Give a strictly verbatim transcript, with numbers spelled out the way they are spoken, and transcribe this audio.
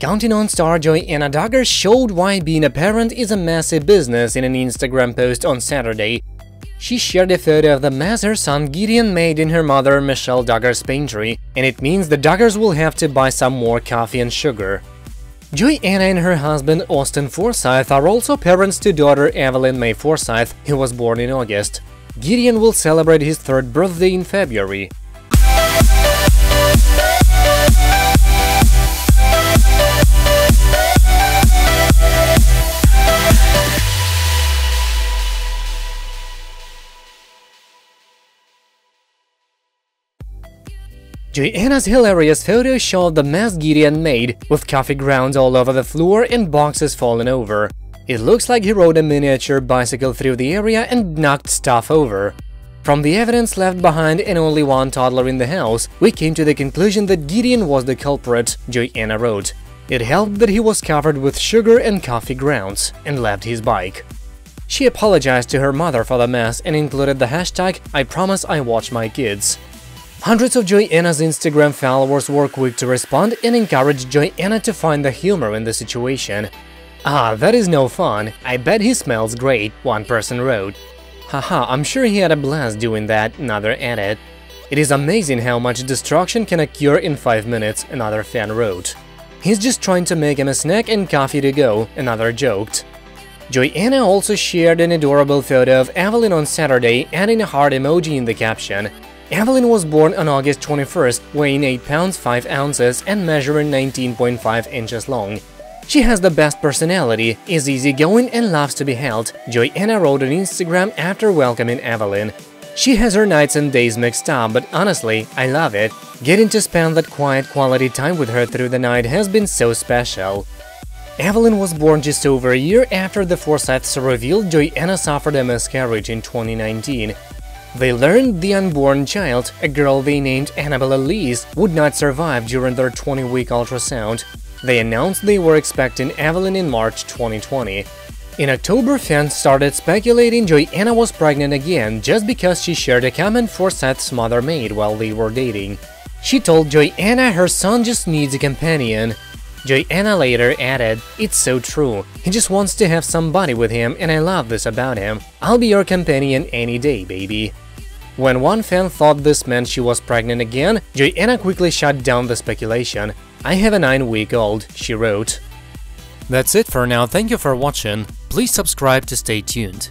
Counting On star Joy Anna Duggar showed why being a parent is a messy business in an Instagram post on Saturday. She shared a photo of the mess her son Gideon made in her mother Michelle Duggar's pantry, and it means the Duggars will have to buy some more coffee and sugar. Joy Anna and her husband Austin Forsyth are also parents to daughter Evelyn Mae Forsyth, who was born in August. Gideon will celebrate his third birthday in February. Joy Anna's hilarious photo showed the mess Gideon made, with coffee grounds all over the floor and boxes falling over. It looks like he rode a miniature bicycle through the area and knocked stuff over. From the evidence left behind and only one toddler in the house, we came to the conclusion that Gideon was the culprit, Joy Anna wrote. It helped that he was covered with sugar and coffee grounds, and left his bike. She apologized to her mother for the mess and included the hashtag I promise I watch my kids. Hundreds of Joy Anna's Instagram followers were quick to respond and encouraged Joy Anna to find the humor in the situation. Ah, that is no fun, I bet he smells great, one person wrote. Haha, I'm sure he had a blast doing that, another added. It is amazing how much destruction can occur in five minutes, another fan wrote. He's just trying to make him a snack and coffee to go, another joked. Joy Anna also shared an adorable photo of Evelyn on Saturday, adding a heart emoji in the caption. Evelyn was born on August twenty-first, weighing eight pounds five ounces and measuring nineteen point five inches long. She has the best personality, is easygoing and loves to be held, Joy Anna wrote on Instagram after welcoming Evelyn. She has her nights and days mixed up, but honestly, I love it. Getting to spend that quiet quality time with her through the night has been so special. Evelyn was born just over a year after the Forsyths revealed Joy Anna suffered a miscarriage in twenty nineteen. They learned the unborn child, a girl they named Annabella Elise, would not survive during their twenty-week ultrasound. They announced they were expecting Evelyn in March twenty twenty. In October, fans started speculating Joy Anna was pregnant again just because she shared a comment Forsyth's mother made while they were dating. She told Joy Anna her son just needs a companion. Joy Anna later added, "It's so true. He just wants to have somebody with him, and I love this about him. I'll be your companion any day, baby." When one fan thought this meant she was pregnant again, Joy Anna quickly shut down the speculation. "I have a nine-week-old," she wrote. That's it for now. Thank you for watching. Please subscribe to stay tuned.